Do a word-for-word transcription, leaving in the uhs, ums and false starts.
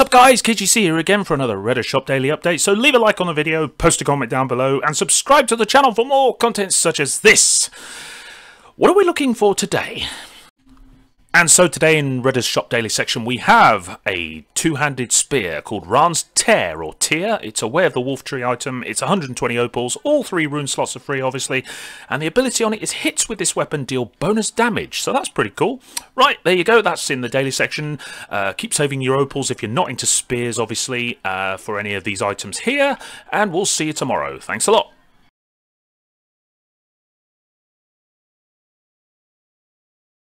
What's up guys, K G C here again for another Reda's Shop daily update. So leave a like on the video, post a comment down below and subscribe to the channel for more content such as this. What are we looking for today? And so today in Reda's Shop daily section we have a two-handed spear called Ran's Tear or Tear. It's a Way of the Wolf Tree item. It's one hundred twenty opals. All three rune slots are free obviously. And the ability on it is hits with this weapon deal bonus damage. So that's pretty cool. Right, there you go. That's in the daily section. Uh, keep saving your opals if you're not into spears obviously uh, for any of these items here. And we'll see you tomorrow. Thanks a lot.